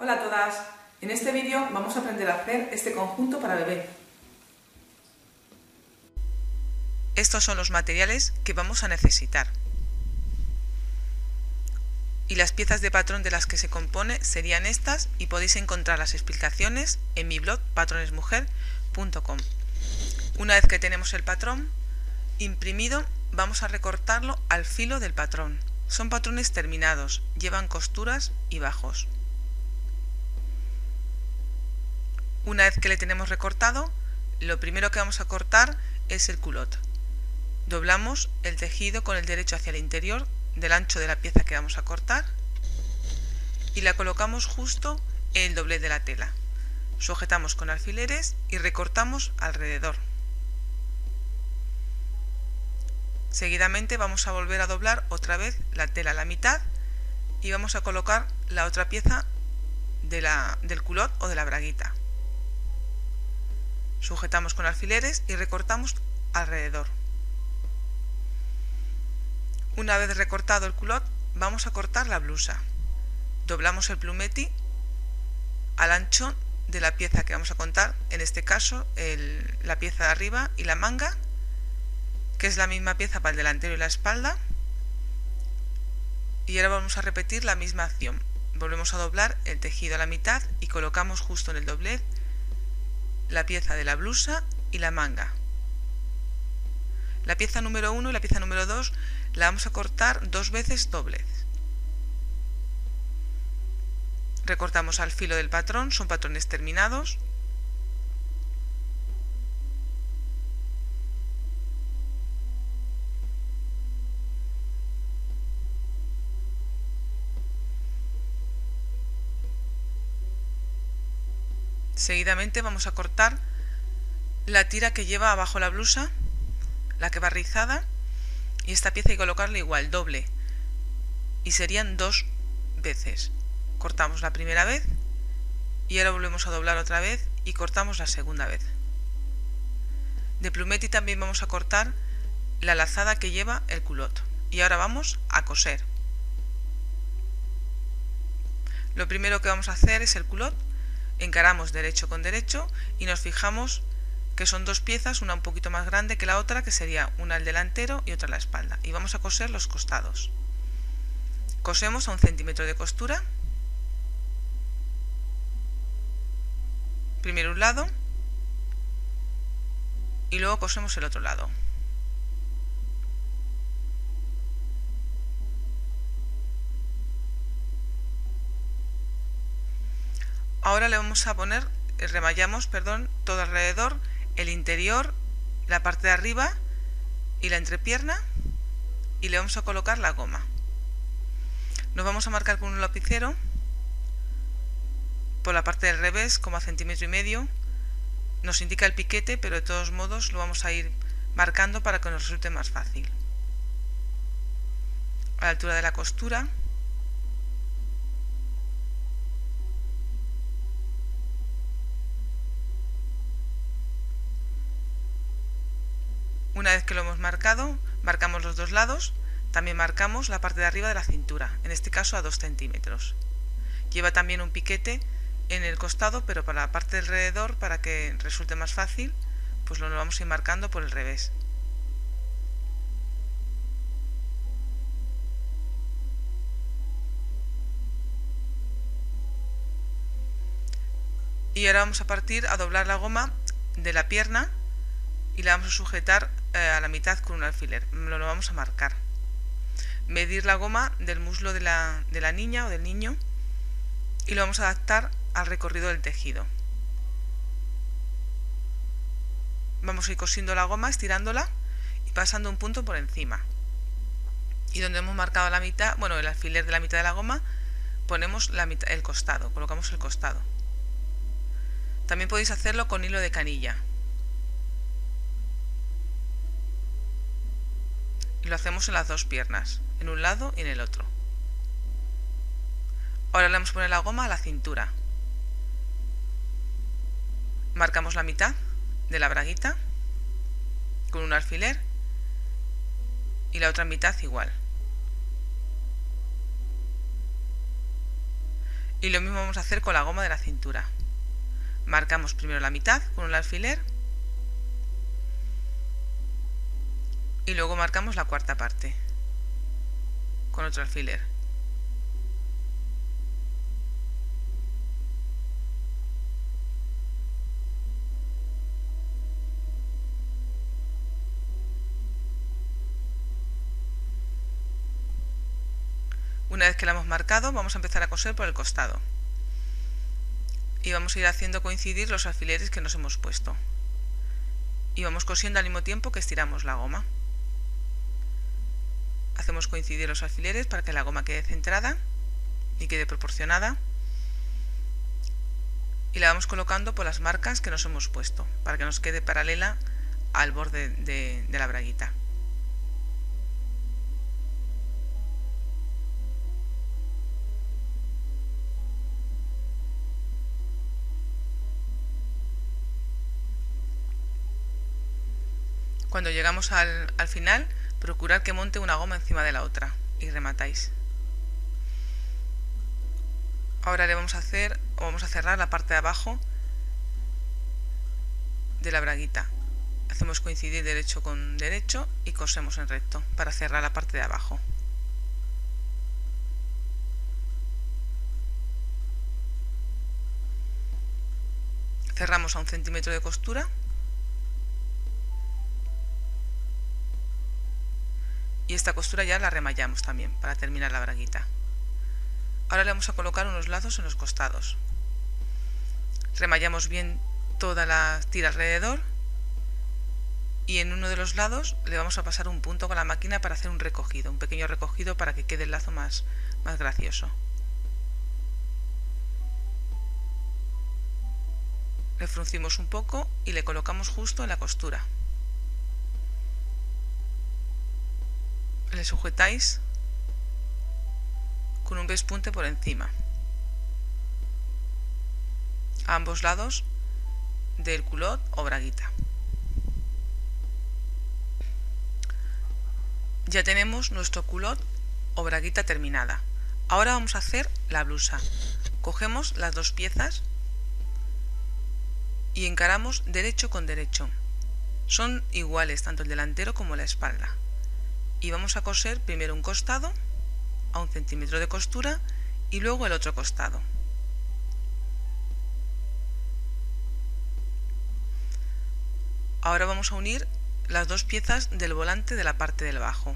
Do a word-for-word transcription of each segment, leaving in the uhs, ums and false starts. Hola a todas, en este vídeo vamos a aprender a hacer este conjunto para bebé. Estos son los materiales que vamos a necesitar. Y las piezas de patrón de las que se compone serían estas y podéis encontrar las explicaciones en mi blog patrones mujer punto com. Una vez que tenemos el patrón imprimido, vamos a recortarlo al filo del patrón. Son patrones terminados, llevan costuras y bajos. Una vez que le tenemos recortado, lo primero que vamos a cortar es el culot. Doblamos el tejido con el derecho hacia el interior del ancho de la pieza que vamos a cortar y la colocamos justo en el doblez de la tela. Sujetamos con alfileres y recortamos alrededor. Seguidamente vamos a volver a doblar otra vez la tela a la mitad y vamos a colocar la otra pieza de la, del culot o de la braguita. Sujetamos con alfileres y recortamos alrededor. Una vez recortado el culot, vamos a cortar la blusa. Doblamos el plumeti al ancho de la pieza que vamos a cortar, en este caso el, la pieza de arriba y la manga, que es la misma pieza para el delantero y la espalda. Y ahora vamos a repetir la misma acción. Volvemos a doblar el tejido a la mitad y colocamos justo en el doblez la pieza de la blusa y la manga. La pieza número uno y la pieza número dos la vamos a cortar dos veces doblez. Recortamos al filo del patrón, son patrones terminados. Seguidamente vamos a cortar la tira que lleva abajo la blusa, la que va rizada, y esta pieza hay que colocarla igual, doble, y serían dos veces. Cortamos la primera vez y ahora volvemos a doblar otra vez y cortamos la segunda vez. De plumeti también vamos a cortar la lazada que lleva el culot. Y ahora vamos a coser. Lo primero que vamos a hacer es el culot. Encaramos derecho con derecho y nos fijamos que son dos piezas, una un poquito más grande que la otra, que sería una al delantero y otra a la espalda. Y vamos a coser los costados. Cosemos a un centímetro de costura. Primero un lado y luego cosemos el otro lado. Ahora le vamos a poner, remallamos, perdón, todo alrededor, el interior, la parte de arriba y la entrepierna, y le vamos a colocar la goma. Nos vamos a marcar con un lapicero por la parte del revés, como a centímetro y medio. Nos indica el piquete, pero de todos modos lo vamos a ir marcando para que nos resulte más fácil. A la altura de la costura. Una vez que lo hemos marcado, marcamos los dos lados, también marcamos la parte de arriba de la cintura, en este caso a dos centímetros. Lleva también un piquete en el costado, pero para la parte de alrededor, para que resulte más fácil, pues lo vamos a ir marcando por el revés. Y ahora vamos a partir a doblar la goma de la pierna y la vamos a sujetar a la mitad con un alfiler. Lo vamos a marcar. Medir la goma del muslo de la, de la niña o del niño y lo vamos a adaptar al recorrido del tejido. Vamos a ir cosiendo la goma, estirándola y pasando un punto por encima. Y donde hemos marcado la mitad, bueno, el alfiler de la mitad de la goma, ponemos la mitad, el costado, colocamos el costado. También podéis hacerlo con hilo de canilla. Lo hacemos en las dos piernas, en un lado y en el otro. Ahora le vamos a poner la goma a la cintura. Marcamos la mitad de la braguita con un alfiler y la otra mitad igual. Y lo mismo vamos a hacer con la goma de la cintura. Marcamos primero la mitad con un alfiler y luego marcamos la cuarta parte con otro alfiler. Una vez que la hemos marcado, vamos a empezar a coser por el costado y vamos a ir haciendo coincidir los alfileres que nos hemos puesto y vamos cosiendo al mismo tiempo que estiramos la goma. Hacemos coincidir los alfileres para que la goma quede centrada y quede proporcionada y la vamos colocando por las marcas que nos hemos puesto para que nos quede paralela al borde de, de la braguita. Cuando llegamos al, al final, procurad que monte una goma encima de la otra y rematáis. Ahora le vamos a hacer, o vamos a cerrar la parte de abajo de la braguita. Hacemos coincidir derecho con derecho y cosemos en recto para cerrar la parte de abajo. Cerramos a un centímetro de costura. Y esta costura ya la remallamos también para terminar la braguita. Ahora le vamos a colocar unos lazos en los costados. Remallamos bien toda la tira alrededor y en uno de los lados le vamos a pasar un punto con la máquina para hacer un recogido, un pequeño recogido para que quede el lazo más, más gracioso. Le fruncimos un poco y le colocamos justo en la costura. Le sujetáis con un pespunte por encima a ambos lados del culot o braguita. Ya tenemos nuestro culot o braguita terminada. Ahora vamos a hacer la blusa. Cogemos las dos piezas y encaramos derecho con derecho. Son iguales tanto el delantero como la espalda. Y vamos a coser primero un costado a un centímetro de costura y luego el otro costado. Ahora vamos a unir las dos piezas del volante de la parte del bajo.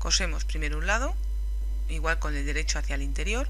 Cosemos primero un lado, igual con el derecho hacia el interior,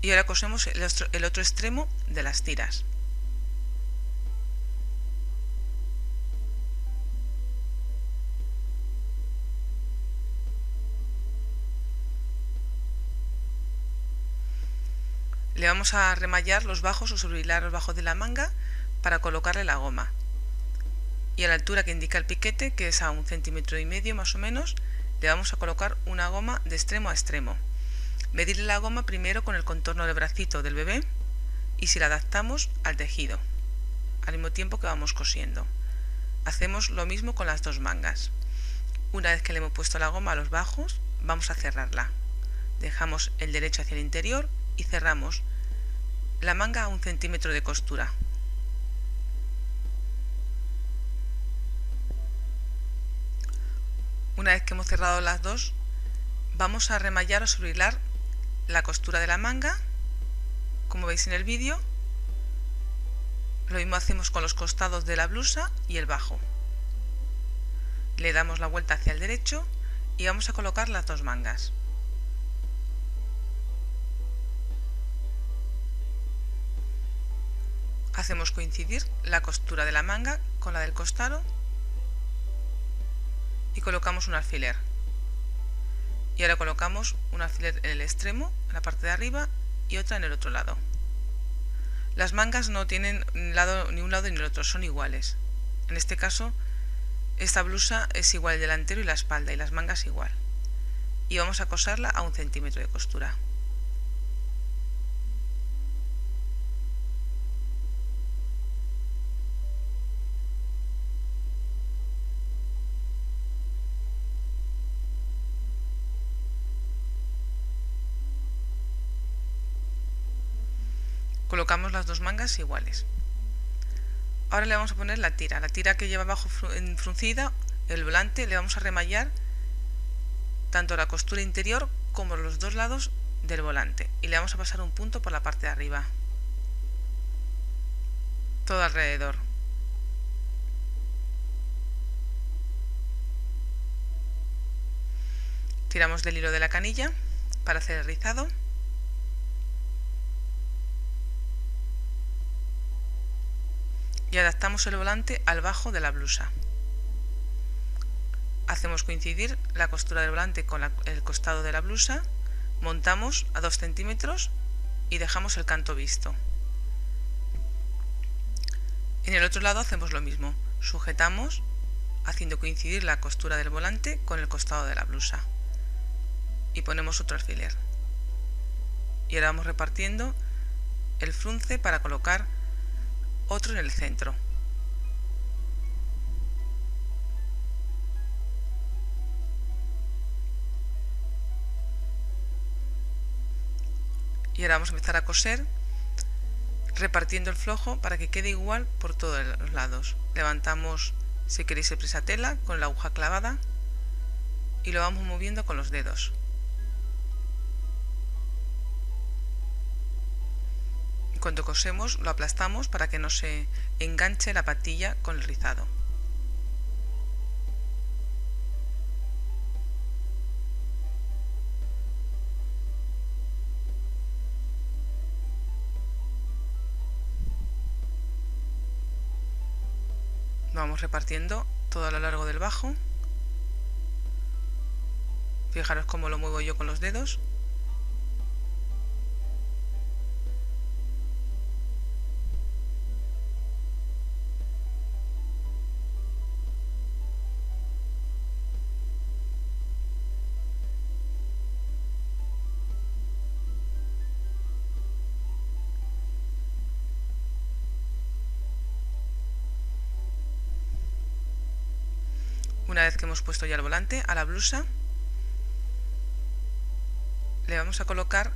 y ahora cosemos el otro, el otro extremo de las tiras. Le vamos a remallar los bajos o sobrehilar los bajos de la manga para colocarle la goma. Y a la altura que indica el piquete, que es a un centímetro y medio más o menos, le vamos a colocar una goma de extremo a extremo. Medirle la goma primero con el contorno del bracito del bebé y si la adaptamos al tejido, al mismo tiempo que vamos cosiendo. Hacemos lo mismo con las dos mangas. Una vez que le hemos puesto la goma a los bajos, vamos a cerrarla. Dejamos el derecho hacia el interior y cerramos la manga a un centímetro de costura. Una vez que hemos cerrado las dos, vamos a remallar o sobrehilar la costura de la manga, como veis en el vídeo. Lo mismo hacemos con los costados de la blusa y el bajo. Le damos la vuelta hacia el derecho y vamos a colocar las dos mangas. Hacemos coincidir la costura de la manga con la del costado y colocamos un alfiler. Y ahora colocamos un alfiler en el extremo, en la parte de arriba, y otra en el otro lado. Las mangas no tienen lado, ni un lado ni el otro, son iguales. En este caso, esta blusa es igual el delantero y la espalda, y las mangas igual. Y vamos a coserla a un centímetro de costura. colocamos las dos mangas iguales. Ahora le vamos a poner la tira, la tira que lleva abajo fruncida, el volante, le vamos a remallar tanto la costura interior como los dos lados del volante y le vamos a pasar un punto por la parte de arriba, todo alrededor. Tiramos del hilo de la canilla para hacer el rizado. Y adaptamos el volante al bajo de la blusa. Hacemos coincidir la costura del volante con la, el costado de la blusa, montamos a dos centímetros y dejamos el canto visto. En el otro lado hacemos lo mismo, sujetamos haciendo coincidir la costura del volante con el costado de la blusa y ponemos otro alfiler. Y ahora vamos repartiendo el frunce para colocar otro en el centro. Y ahora vamos a empezar a coser repartiendo el flojo para que quede igual por todos los lados. Levantamos, si queréis, el prisatela con la aguja clavada y lo vamos moviendo con los dedos. Cuando cosemos lo aplastamos para que no se enganche la patilla con el rizado. Vamos repartiendo todo a lo largo del bajo. Fijaros cómo lo muevo yo con los dedos. Una vez que hemos puesto ya el volante a la blusa, le vamos a colocar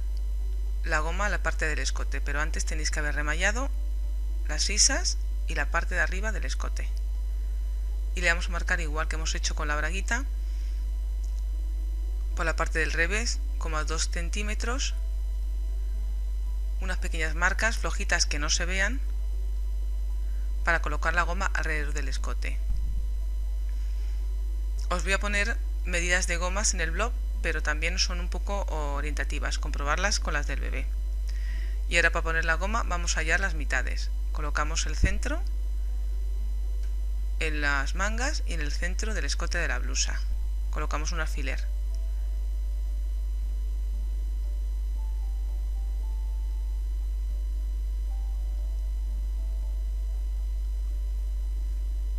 la goma a la parte del escote, pero antes tenéis que haber remallado las sisas y la parte de arriba del escote. Y le vamos a marcar igual que hemos hecho con la braguita, por la parte del revés, como a dos centímetros, unas pequeñas marcas flojitas que no se vean, para colocar la goma alrededor del escote. Os voy a poner medidas de gomas en el blog, pero también son un poco orientativas, comprobarlas con las del bebé. Y ahora para poner la goma vamos a hallar las mitades. Colocamos el centro en las mangas y en el centro del escote de la blusa. Colocamos un alfiler.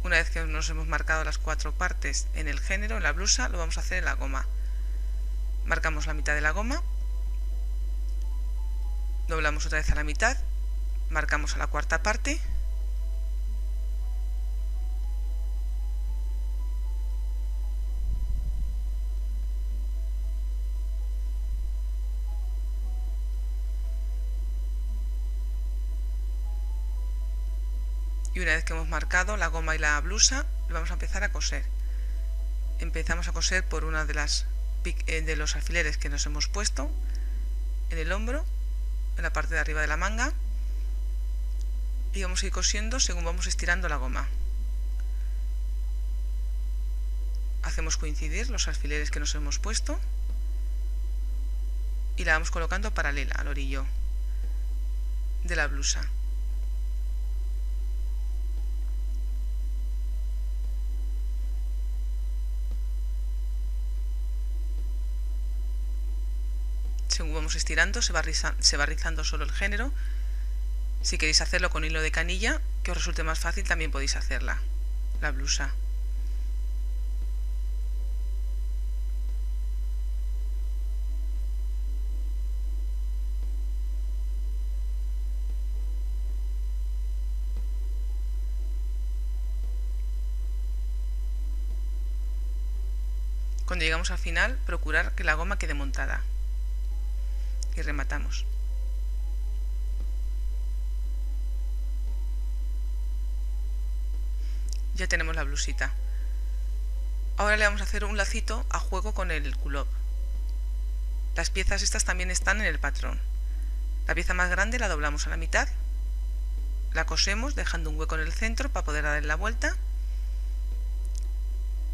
Una vez que nos hemos marcado las cuatro partes en el género, en la blusa, lo vamos a hacer en la goma. Marcamos la mitad de la goma, doblamos otra vez a la mitad, marcamos a la cuarta parte y una vez que hemos marcado la goma y la blusa, lo vamos a empezar a coser. Empezamos a coser por una de las de los alfileres que nos hemos puesto en el hombro, en la parte de arriba de la manga, y vamos a ir cosiendo según vamos estirando la goma. Hacemos coincidir los alfileres que nos hemos puesto y la vamos colocando paralela al orillo de la blusa. Según vamos estirando se va, riza, se va rizando solo el género. Si queréis hacerlo con hilo de canilla, que os resulte más fácil, también podéis hacerla, la blusa. Cuando llegamos al final, procurar que la goma quede montada. Y rematamos. Ya tenemos la blusita. Ahora le vamos a hacer un lacito a juego con el culot. Las piezas estas también están en el patrón. La pieza más grande la doblamos a la mitad, la cosemos dejando un hueco en el centro para poder darle la vuelta,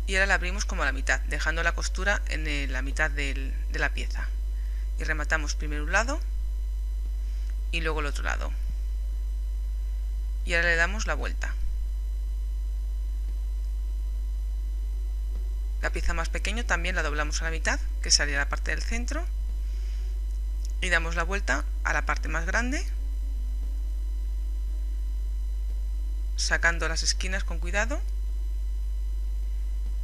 y ahora la abrimos como a la mitad, dejando la costura en la mitad del, de la pieza, y rematamos primero un lado y luego el otro lado, y ahora le damos la vuelta. La pieza más pequeña también la doblamos a la mitad, que sería la parte del centro, y damos la vuelta a la parte más grande, sacando las esquinas con cuidado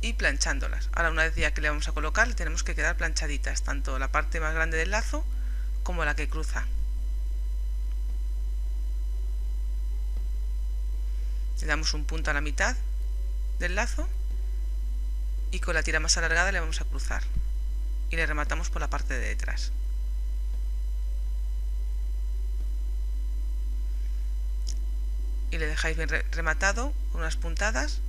y planchándolas. Ahora, una vez ya que le vamos a colocar, le tenemos que quedar planchaditas, tanto la parte más grande del lazo como la que cruza. Le damos un punto a la mitad del lazo y con la tira más alargada le vamos a cruzar y le rematamos por la parte de detrás. Y le dejáis bien rematado con unas puntadas.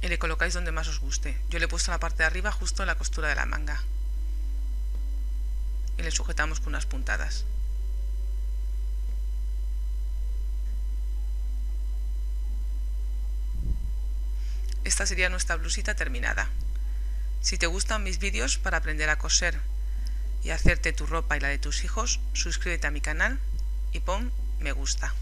Y le colocáis donde más os guste. Yo le he puesto en la parte de arriba, justo en la costura de la manga. Y le sujetamos con unas puntadas. Esta sería nuestra blusita terminada. Si te gustan mis vídeos para aprender a coser y hacerte tu ropa y la de tus hijos, suscríbete a mi canal y pon me gusta.